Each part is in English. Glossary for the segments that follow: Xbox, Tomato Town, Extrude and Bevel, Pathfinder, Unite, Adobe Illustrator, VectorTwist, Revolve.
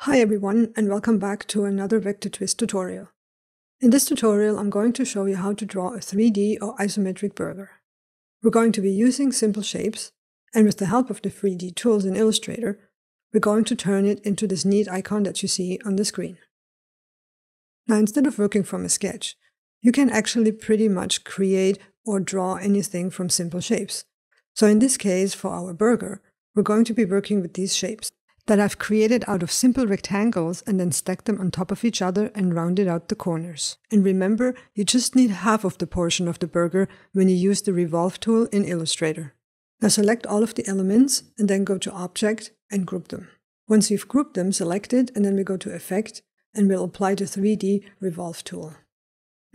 Hi everyone, and welcome back to another Vector Twist tutorial. In this tutorial, I'm going to show you how to draw a 3D or isometric burger. We're going to be using simple shapes, and with the help of the 3D tools in Illustrator, we're going to turn it into this neat icon that you see on the screen. Now, instead of working from a sketch, you can actually pretty much create or draw anything from simple shapes. So in this case, for our burger, we're going to be working with these shapes that I've created out of simple rectangles and then stacked them on top of each other and rounded out the corners. And remember, you just need half of the portion of the burger when you use the Revolve tool in Illustrator. Now select all of the elements and then go to Object and group them. Once you've grouped them, select it and then we go to Effect and we'll apply the 3D Revolve tool.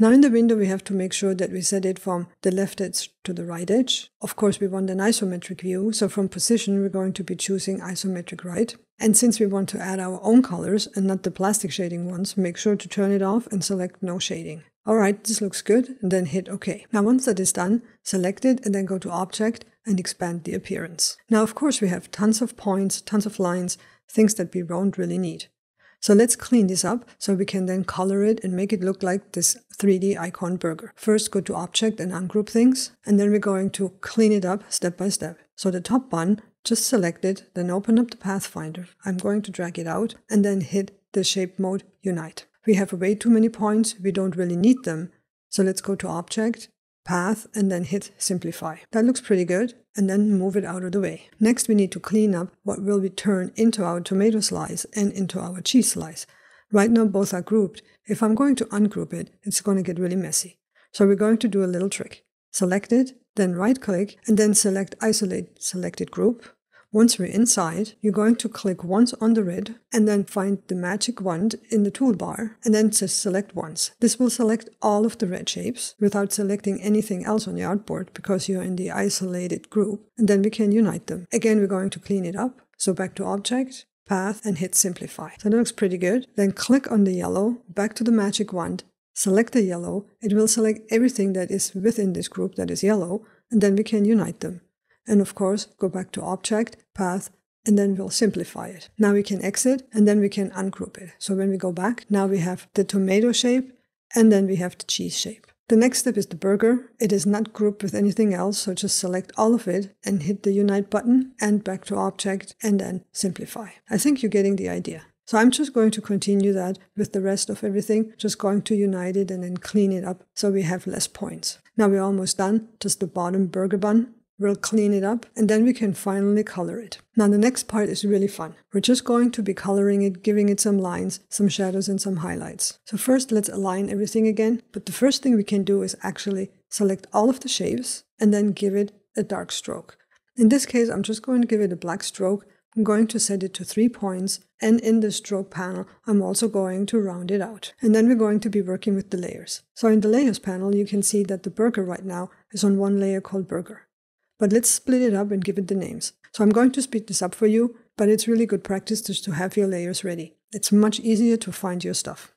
Now in the window we have to make sure that we set it from the left edge to the right edge. Of course we want an isometric view, so from position we're going to be choosing isometric right. And since we want to add our own colors and not the plastic shading ones, make sure to turn it off and select no shading. Alright, this looks good, and then hit OK. Now once that is done, select it and then go to Object and expand the appearance. Now of course we have tons of points, tons of lines, things that we don't really need. So let's clean this up so we can then color it and make it look like this 3D icon burger. First go to Object and ungroup things, and then we're going to clean it up step by step. So the top one, just select it, then open up the Pathfinder. I'm going to drag it out and then hit the shape mode Unite. We have way too many points, we don't really need them. So let's go to Object, Path, and then hit Simplify. That looks pretty good, and then move it out of the way. Next we need to clean up what will be turned into our tomato slice and into our cheese slice. Right now both are grouped. If I'm going to ungroup it, it's going to get really messy. So we're going to do a little trick. Select it, then right click, and then select Isolate Selected Group. Once we're inside, you're going to click once on the red and then find the magic wand in the toolbar and then just select once. This will select all of the red shapes without selecting anything else on the artboard because you're in the isolated group, and then we can unite them. Again, we're going to clean it up. So back to Object, Path, and hit Simplify. So that looks pretty good. Then click on the yellow, back to the magic wand, select the yellow. It will select everything that is within this group that is yellow, and then we can unite them. And of course, go back to Object, Path, and then we'll simplify it. Now we can exit, and then we can ungroup it. So when we go back, now we have the tomato shape, and then we have the cheese shape. The next step is the burger. It is not grouped with anything else, so just select all of it and hit the Unite button, and back to Object, and then Simplify. I think you're getting the idea. So I'm just going to continue that with the rest of everything, just going to unite it and then clean it up so we have less points. Now we're almost done, just the bottom burger bun. We'll clean it up, and then we can finally color it. Now the next part is really fun. We're just going to be coloring it, giving it some lines, some shadows, and some highlights. So first let's align everything again, but the first thing we can do is actually select all of the shapes and then give it a dark stroke. In this case, I'm just going to give it a black stroke. I'm going to set it to 3 points, and in the stroke panel I'm also going to round it out. And then we're going to be working with the layers. So in the layers panel you can see that the burger right now is on one layer called burger. But let's split it up and give it the names. So I'm going to speed this up for you, but it's really good practice just to have your layers ready. It's much easier to find your stuff.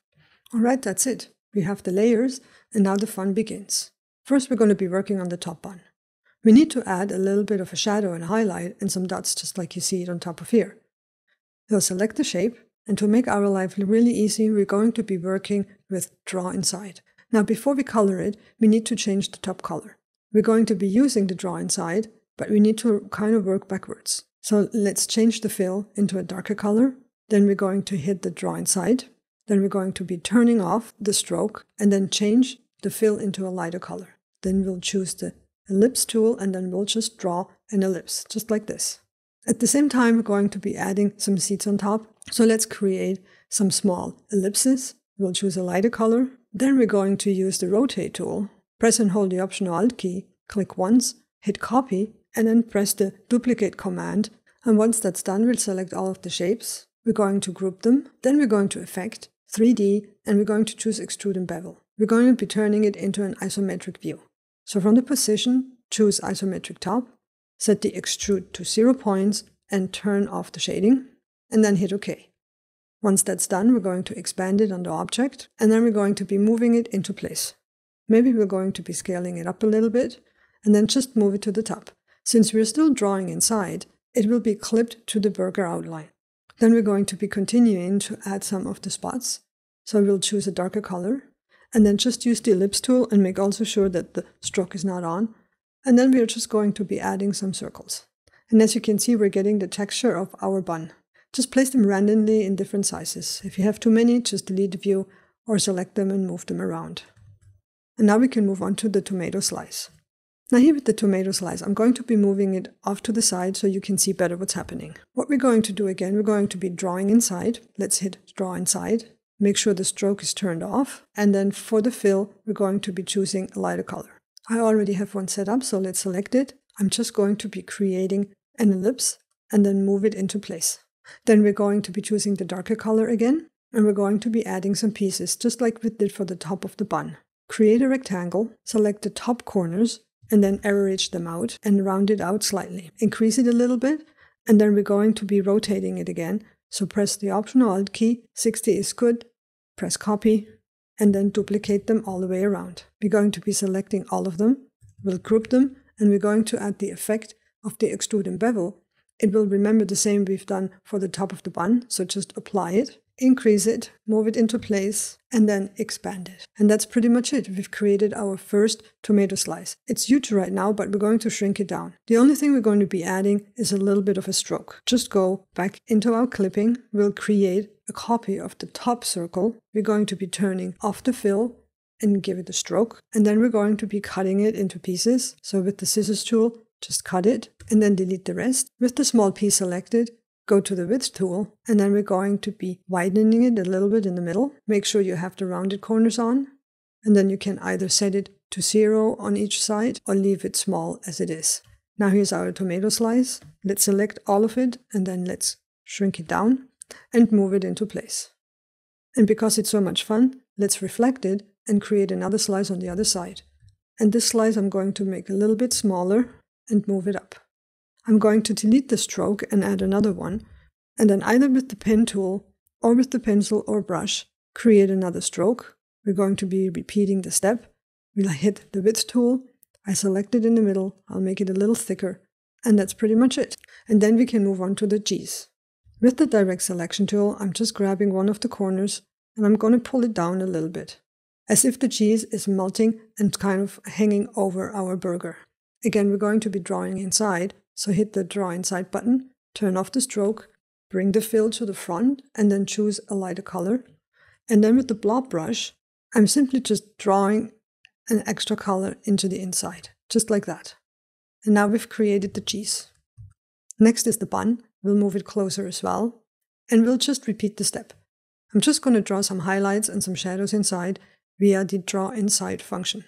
Alright, that's it. We have the layers, and now the fun begins. First we're going to be working on the top one. We need to add a little bit of a shadow and highlight and some dots just like you see it on top of here. We'll select the shape, and to make our life really easy we're going to be working with Draw Inside. Now before we color it, we need to change the top color. We're going to be using the Draw Inside, but we need to kind of work backwards. So let's change the fill into a darker color. Then we're going to hit the Draw Inside. Then we're going to be turning off the stroke and then change the fill into a lighter color. Then we'll choose the ellipse tool and then we'll just draw an ellipse, just like this. At the same time, we're going to be adding some seeds on top. So let's create some small ellipses. We'll choose a lighter color. Then we're going to use the Rotate tool. Press and hold the optional Alt key, click once, hit copy, and then press the duplicate command. And once that's done, we'll select all of the shapes. We're going to group them. Then we're going to Effect, 3D, and we're going to choose Extrude and Bevel. We're going to be turning it into an isometric view. So from the position, choose Isometric Top, set the Extrude to 0 points, and turn off the shading, and then hit OK. Once that's done, we're going to expand it on the object, and then we're going to be moving it into place. Maybe we're going to be scaling it up a little bit, and then just move it to the top. Since we're still drawing inside, it will be clipped to the burger outline. Then we're going to be continuing to add some of the spots. So we'll choose a darker color and then just use the ellipse tool and make also sure that the stroke is not on. And then we're just going to be adding some circles. And as you can see, we're getting the texture of our bun. Just place them randomly in different sizes. If you have too many, just delete the view or select them and move them around. And now we can move on to the tomato slice. Now here with the tomato slice, I'm going to be moving it off to the side so you can see better what's happening. What we're going to do again, we're going to be drawing inside. Let's hit draw inside. Make sure the stroke is turned off. And then for the fill, we're going to be choosing a lighter color. I already have one set up, so let's select it. I'm just going to be creating an ellipse and then move it into place. Then we're going to be choosing the darker color again, and we're going to be adding some pieces, just like we did for the top of the bun. Create a rectangle, select the top corners, and then arrow edge them out and round it out slightly. Increase it a little bit, and then we're going to be rotating it again. So press the optional Alt key, 60 is good, press copy, and then duplicate them all the way around. We're going to be selecting all of them, we'll group them, and we're going to add the effect of the extrude and bevel. It will remember the same we've done for the top of the bun, so just apply it, increase it, move it into place, and then expand it. And that's pretty much it. We've created our first tomato slice. It's huge right now, but we're going to shrink it down. The only thing we're going to be adding is a little bit of a stroke. Just go back into our clipping. We'll create a copy of the top circle. We're going to be turning off the fill and give it a stroke. And then we're going to be cutting it into pieces. So with the scissors tool, just cut it and then delete the rest. With the small piece selected, go to the width tool, and then we're going to be widening it a little bit in the middle. Make sure you have the rounded corners on, and then you can either set it to 0 on each side or leave it small as it is. Now here's our tomato slice. Let's select all of it, and then let's shrink it down and move it into place. And because it's so much fun, let's reflect it and create another slice on the other side. And this slice I'm going to make a little bit smaller and move it up. I'm going to delete the stroke and add another one, and then either with the pen tool or with the pencil or brush, create another stroke. We're going to be repeating the step. We'll hit the width tool, I select it in the middle, I'll make it a little thicker, and that's pretty much it. And then we can move on to the G's. With the direct selection tool, I'm just grabbing one of the corners and I'm going to pull it down a little bit, as if the cheese is melting and kind of hanging over our burger. Again, we're going to be drawing inside, so hit the Draw Inside button, turn off the stroke, bring the fill to the front, and then choose a lighter color. And then with the blob brush, I'm simply just drawing an extra color into the inside, just like that. And now we've created the cheese. Next is the bun. We'll move it closer as well, and we'll just repeat the step. I'm just going to draw some highlights and some shadows inside via the Draw Inside function.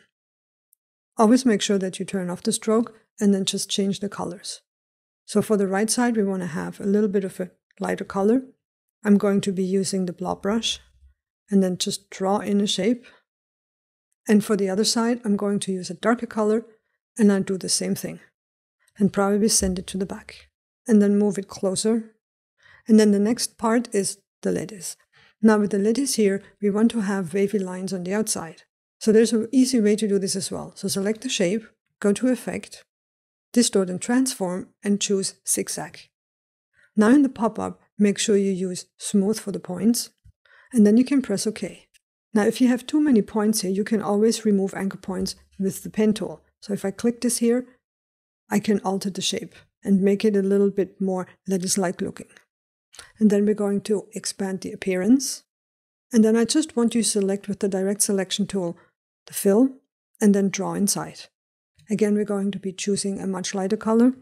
Always make sure that you turn off the stroke and then just change the colors. So for the right side, we want to have a little bit of a lighter color. I'm going to be using the blob brush and then just draw in a shape. And for the other side, I'm going to use a darker color and I'll do the same thing and probably send it to the back and then move it closer. And then the next part is the lettuce. Now with the lettuce here, we want to have wavy lines on the outside. So there's an easy way to do this as well. So select the shape, go to Effect, Distort and Transform, and choose Zigzag. Now in the pop-up, make sure you use Smooth for the points, and then you can press OK. Now if you have too many points here, you can always remove anchor points with the pen tool. So if I click this here, I can alter the shape and make it a little bit more lettuce-like looking. And then we're going to expand the appearance. And then I just want you to select with the direct selection tool the fill and then draw inside. Again, we're going to be choosing a much lighter color.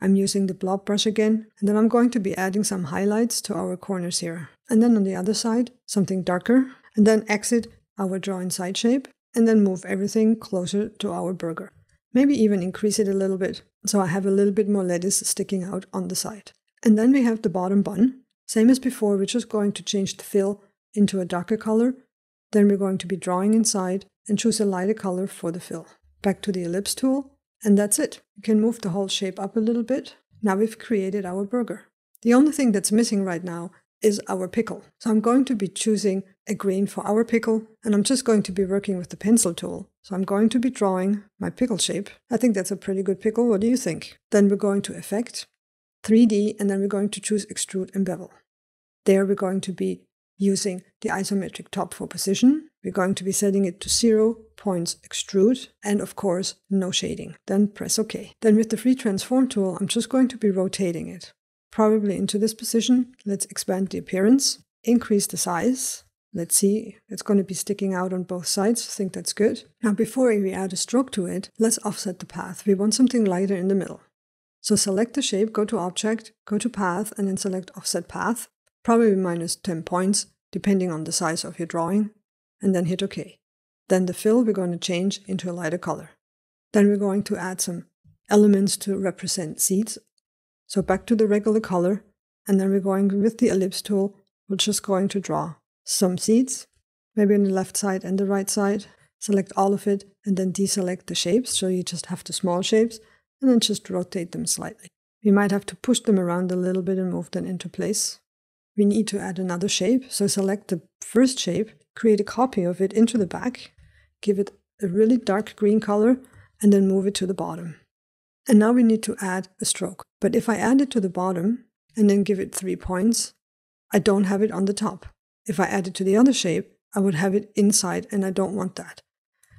I'm using the blob brush again, and then I'm going to be adding some highlights to our corners here. And then on the other side, something darker, and then exit our draw inside shape and then move everything closer to our burger. Maybe even increase it a little bit, so I have a little bit more lettuce sticking out on the side. And then we have the bottom bun. Same as before, we're just going to change the fill into a darker color. Then we're going to be drawing inside and choose a lighter color for the fill. Back to the ellipse tool, and that's it. You can move the whole shape up a little bit. Now we've created our burger. The only thing that's missing right now is our pickle. So I'm going to be choosing a green for our pickle, and I'm just going to be working with the pencil tool. So I'm going to be drawing my pickle shape. I think that's a pretty good pickle. What do you think? Then we're going to Effect, 3D, and then we're going to choose Extrude and Bevel. There we're going to be using the isometric top for position. We're going to be setting it to 0 points extrude, and of course, no shading. Then press OK. Then with the free transform tool, I'm just going to be rotating it, probably into this position. Let's expand the appearance, increase the size. Let's see, it's going to be sticking out on both sides. I think that's good. Now, before we add a stroke to it, let's offset the path. We want something lighter in the middle. So select the shape, go to Object, go to Path, and then select Offset Path, probably minus 10 points, depending on the size of your drawing, and then hit OK. Then the fill we're going to change into a lighter color. Then we're going to add some elements to represent seeds. So back to the regular color, and then we're going with the ellipse tool, we're just going to draw some seeds, maybe on the left side and the right side. Select all of it and then deselect the shapes, so you just have the small shapes, and then just rotate them slightly. We might have to push them around a little bit and move them into place. We need to add another shape, so select the first shape, create a copy of it into the back, give it a really dark green color, and then move it to the bottom. And now we need to add a stroke. But if I add it to the bottom and then give it 3 points, I don't have it on the top. If I add it to the other shape, I would have it inside, and I don't want that.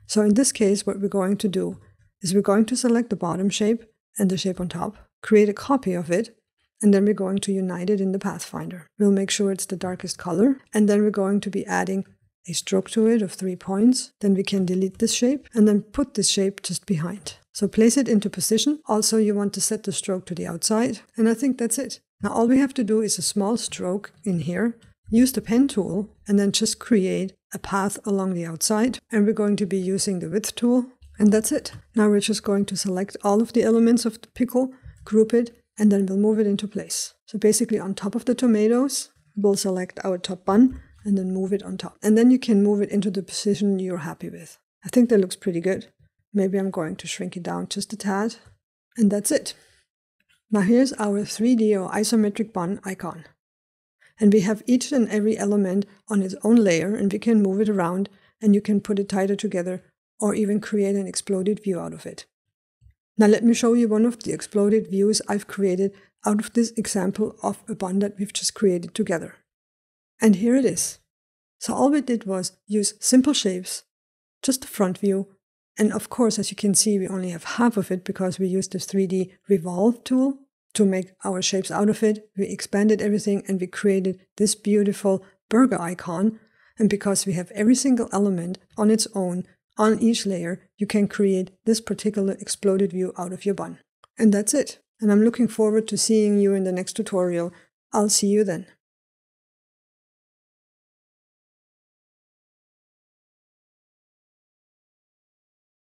So in this case, what we're going to do is we're going to select the bottom shape and the shape on top, create a copy of it, and then we're going to unite it in the Pathfinder. We'll make sure it's the darkest color, and then we're going to be adding a stroke to it of 3 points. Then we can delete this shape and then put this shape just behind. So place it into position. Also, you want to set the stroke to the outside, and I think that's it. Now all we have to do is a small stroke in here. Use the pen tool and then just create a path along the outside, and we're going to be using the width tool, and that's it. Now we're just going to select all of the elements of the pickle, group it, and then we'll move it into place. So basically on top of the tomatoes, we'll select our top bun and then move it on top. And then you can move it into the position you're happy with. I think that looks pretty good. Maybe I'm going to shrink it down just a tad, and that's it. Now here's our 3D or isometric bun icon. And we have each and every element on its own layer, and we can move it around, and you can put it tighter together or even create an exploded view out of it. Now let me show you one of the exploded views I've created out of this example of a bun that we've just created together. And here it is. So all we did was use simple shapes, just the front view, and of course, as you can see, we only have half of it because we used this 3D Revolve tool to make our shapes out of it. We expanded everything and we created this beautiful burger icon. And because we have every single element on its own, on each layer, you can create this particular exploded view out of your bun. And that's it. And I'm looking forward to seeing you in the next tutorial. I'll see you then.